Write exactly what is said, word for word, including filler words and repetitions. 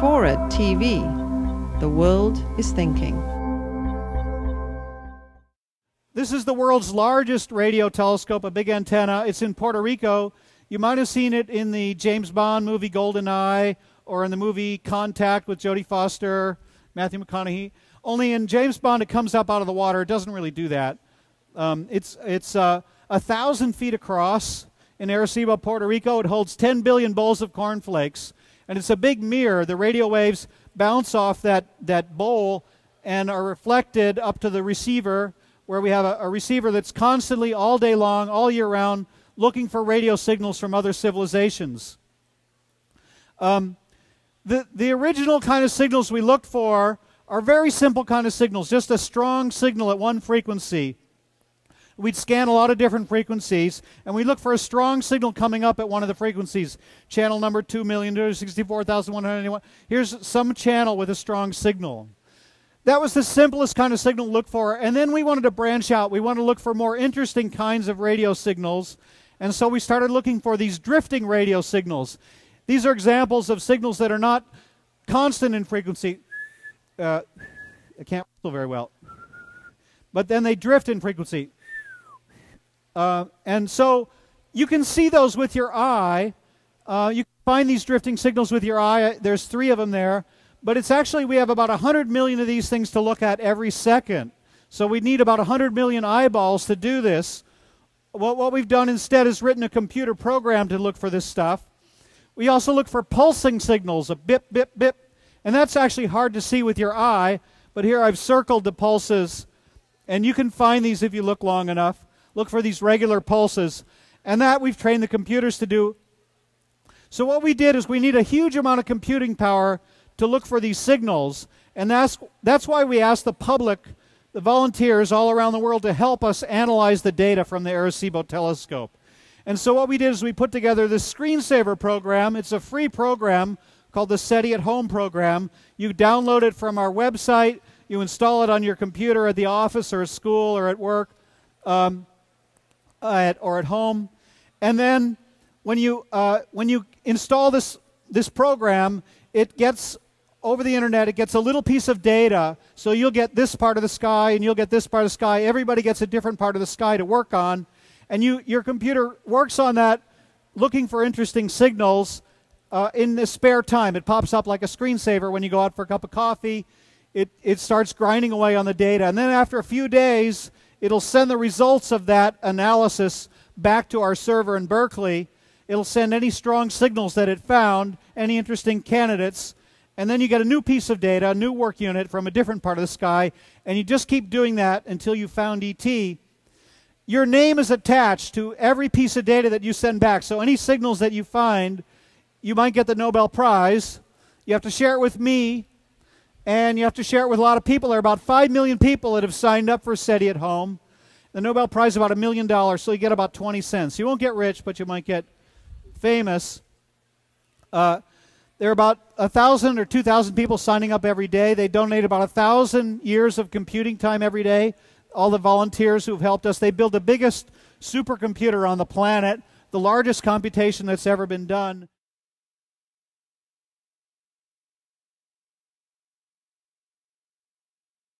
Forward T V. The world is thinking. This is the world's largest radio telescope, a big antenna. It's in Puerto Rico. You might have seen it in the James Bond movie Golden Eye or in the movie Contact with Jodie Foster, Matthew McConaughey. Only in James Bond, it comes up out of the water. It doesn't really do that. Um, it's it's uh, one thousand feet across in Arecibo, Puerto Rico. It holds ten billion bowls of cornflakes. And it's a big mirror. The radio waves bounce off that, that bowl and are reflected up to the receiver, where we have a, a receiver that's constantly, all day long, all year round, looking for radio signals from other civilizations. Um, the, the original kind of signals we looked for are very simple kind of signals, just a strong signal at one frequency. We'd scan a lot of different frequencies, and we look for a strong signal coming up at one of the frequencies. Channel number two million two hundred sixty-four thousand one hundred ninety-one. Here's some channel with a strong signal. That was the simplest kind of signal to look for, and then we wanted to branch out. We wanted to look for more interesting kinds of radio signals, and so we started looking for these drifting radio signals. These are examples of signals that are not constant in frequency. Uh, I can't whistle very well. But then they drift in frequency. Uh, and so you can see those with your eye. Uh, you can find these drifting signals with your eye. There's three of them there. But it's actually, we have about one hundred million of these things to look at every second. So we need about one hundred million eyeballs to do this. What, what we've done instead is written a computer program to look for this stuff. We also look for pulsing signals, a bip, bip, bip. And that's actually hard to see with your eye. But here I've circled the pulses. And you can find these if you look long enough. Look for these regular pulses. And that we've trained the computers to do. So what we did is we need a huge amount of computing power to look for these signals. And that's, that's why we asked the public, the volunteers all around the world, to help us analyze the data from the Arecibo telescope. And so what we did is we put together this screensaver program. It's a free program called the SETI at home program. You download it from our website. You install it on your computer at the office or at school or at work. Um, At, or at home, and then when you uh, when you install this this program, it gets over the internet. It gets a little piece of data, so you'll get this part of the sky, and you'll get this part of the sky. Everybody gets a different part of the sky to work on, and you your computer works on that, looking for interesting signals uh, in the spare time. It pops up like a screensaver when you go out for a cup of coffee. It it starts grinding away on the data, and then after a few days, it'll send the results of that analysis back to our server in Berkeley. It'll send any strong signals that it found, any interesting candidates, and then you get a new piece of data, a new work unit from a different part of the sky, and you just keep doing that until you found E T. Your name is attached to every piece of data that you send back, so any signals that you find, you might get the Nobel Prize. You have to share it with me. And you have to share it with a lot of people. There are about five million people that have signed up for SETI at Home. The Nobel Prize is about a million dollars, so you get about twenty cents. You won't get rich, but you might get famous. Uh, there are about one thousand or two thousand people signing up every day. They donate about one thousand years of computing time every day. All the volunteers who've helped us. They build the biggest supercomputer on the planet, the largest computation that's ever been done.